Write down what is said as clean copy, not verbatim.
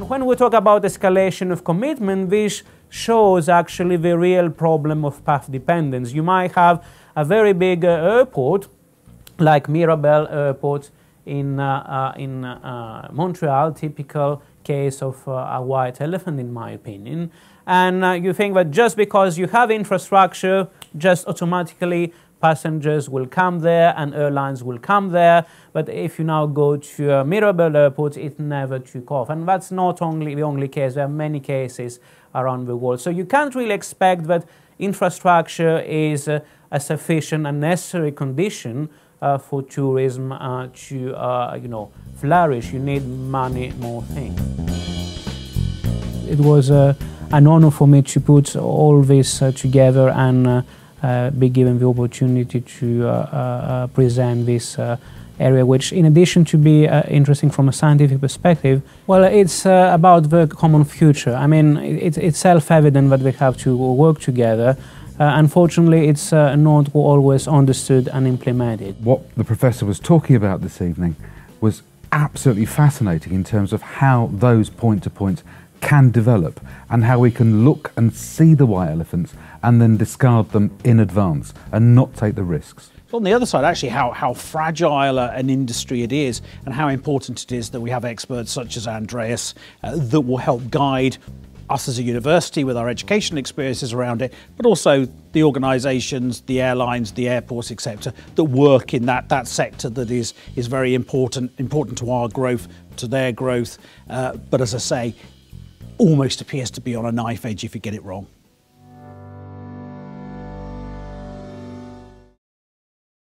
And when we talk about escalation of commitment, this shows actually the real problem of path dependence. You might have a very big airport, like Mirabel Airport in Montreal, typical case of a white elephant in my opinion, and you think that just because you have infrastructure, just automatically passengers will come there and airlines will come there, but if you now go to Mirabel Airport, it never took off. And that's not only the only case, there are many cases around the world. So you can't really expect that infrastructure is a sufficient and necessary condition for tourism to, you know, flourish. You need many more things. It was an honor for me to put all this together and be given the opportunity to present this area, which in addition to be interesting from a scientific perspective, well, it's about the common future. I mean, it's self-evident that we have to work together. Unfortunately, it's not always understood and implemented. What the professor was talking about this evening was absolutely fascinating in terms of how those point-to-points can develop and how we can look and see the white elephants and then discard them in advance and not take the risks. On the other side, actually, how fragile an industry it is and how important it is that we have experts such as Andreas that will help guide us as a university with our educational experiences around it, but also the organisations, the airlines, the airports, etc., that work in that sector that is very important to our growth, to their growth, but as I say, almost appears to be on a knife edge if you get it wrong.